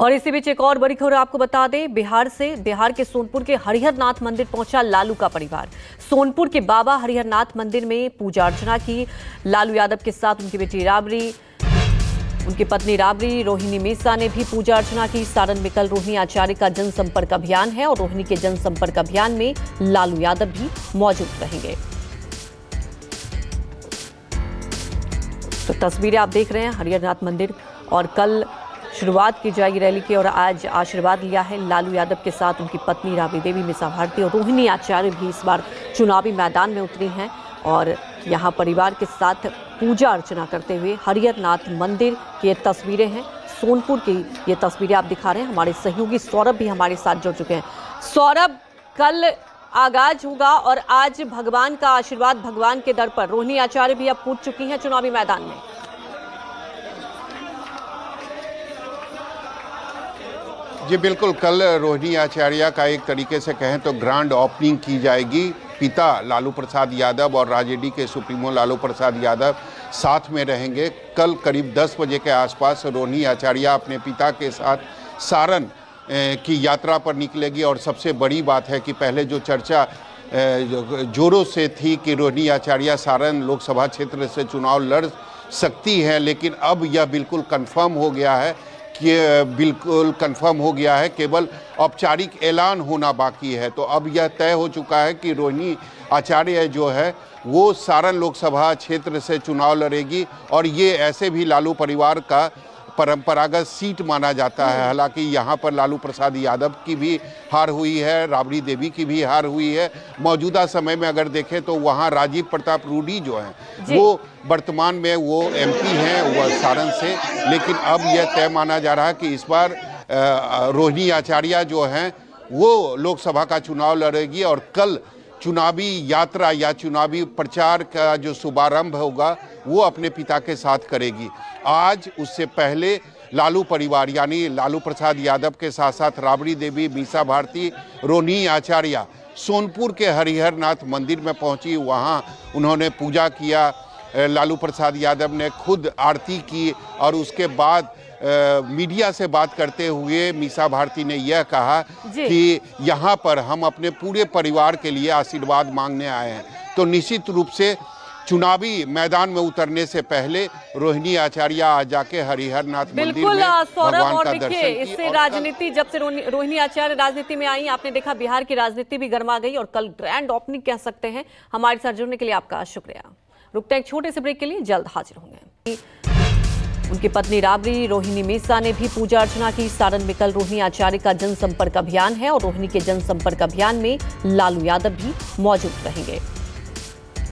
और इसी बीच एक और बड़ी खबर आपको बता दें, बिहार से बिहार के सोनपुर के हरिहरनाथ मंदिर पहुंचा लालू का परिवार। सोनपुर के बाबा हरिहरनाथ मंदिर में पूजा अर्चना की। लालू यादव के साथ उनकी बेटी राबड़ी, उनकी पत्नी राबड़ी, रोहिणी मीसा ने भी पूजा अर्चना की। सारण में कल रोहिणी आचार्य का जनसंपर्क अभियान है और रोहिणी के जनसंपर्क अभियान में लालू यादव भी मौजूद रहेंगे। तो तस्वीरें आप देख रहे हैं हरिहरनाथ मंदिर, और कल शुरुआत की जाएगी रैली की, और आज आशीर्वाद लिया है लालू यादव के साथ उनकी पत्नी राबड़ी देवी, मीसा भारती और रोहिणी आचार्य भी इस बार चुनावी मैदान में उतरी हैं और यहाँ परिवार के साथ पूजा अर्चना करते हुए हरिहरनाथ मंदिर की ये तस्वीरें हैं। सोनपुर की ये तस्वीरें आप दिखा रहे हैं। हमारे सहयोगी सौरभ भी हमारे साथ जुड़ चुके हैं। सौरभ, कल आगाज होगा और आज भगवान का आशीर्वाद भगवान के दर पर। रोहिणी आचार्य भी अब पूछ चुकी हैं चुनावी मैदान में। जी बिल्कुल, कल रोहिणी आचार्य का एक तरीके से कहें तो ग्रैंड ओपनिंग की जाएगी। पिता लालू प्रसाद यादव और राजद के सुप्रीमो लालू प्रसाद यादव साथ में रहेंगे। कल करीब 10 बजे के आसपास रोहिणी आचार्य अपने पिता के साथ सारण की यात्रा पर निकलेगी। और सबसे बड़ी बात है कि पहले जो चर्चा जोरों से थी कि रोहिणी आचार्य सारण लोकसभा क्षेत्र से चुनाव लड़ सकती हैं, लेकिन अब यह बिल्कुल कन्फर्म हो गया है केवल औपचारिक ऐलान होना बाकी है। तो अब यह तय हो चुका है कि रोहिणी आचार्य जो है वो सारण लोकसभा क्षेत्र से चुनाव लड़ेगी। और ये ऐसे भी लालू परिवार का परंपरागत सीट माना जाता है। हालांकि यहाँ पर लालू प्रसाद यादव की भी हार हुई है, राबड़ी देवी की भी हार हुई है। मौजूदा समय में अगर देखें तो वहाँ राजीव प्रताप रूढ़ी जो हैं वो वर्तमान में वो एमपी हैं वह सारण से, लेकिन अब यह तय माना जा रहा है कि इस बार रोहिणी आचार्य जो हैं वो लोकसभा का चुनाव लड़ेगी। और कल चुनावी यात्रा या चुनावी प्रचार का जो शुभारंभ होगा वो अपने पिता के साथ करेगी। आज उससे पहले लालू परिवार यानी लालू प्रसाद यादव के साथ साथ राबड़ी देवी, मीसा भारती, रोहिणी आचार्य सोनपुर के हरिहरनाथ मंदिर में पहुंची। वहां उन्होंने पूजा किया, लालू प्रसाद यादव ने खुद आरती की और उसके बाद मीडिया से बात करते हुए मीसा भारती ने यह कहा कि यहाँ पर हम अपने पूरे परिवार के लिए आशीर्वाद मांगने आए हैं। तो निश्चित रूप से चुनावी मैदान में उतरने से पहले रोहिणी आचार्य आ जाके हरिहरनाथ मंदिर में भगवान का दर्शन किया। इससे राजनीति, जब से रोहिणी आचार्य राजनीति में आई, आपने देखा बिहार की राजनीति भी गर्मा गई और कल ग्रैंड ओपनिंग कह सकते हैं। हमारे साथ जुड़ने के लिए आपका शुक्रिया। रुकते हैं एक छोटे से ब्रेक के लिए, जल्द हाजिर होंगे। उनकी पत्नी राबड़ी, रोहिणी मीसा ने भी पूजा अर्चना की। सारण में कल रोहिणी आचार्य का जनसंपर्क अभियान है और रोहिणी के जनसंपर्क अभियान में लालू यादव भी मौजूद रहेंगे।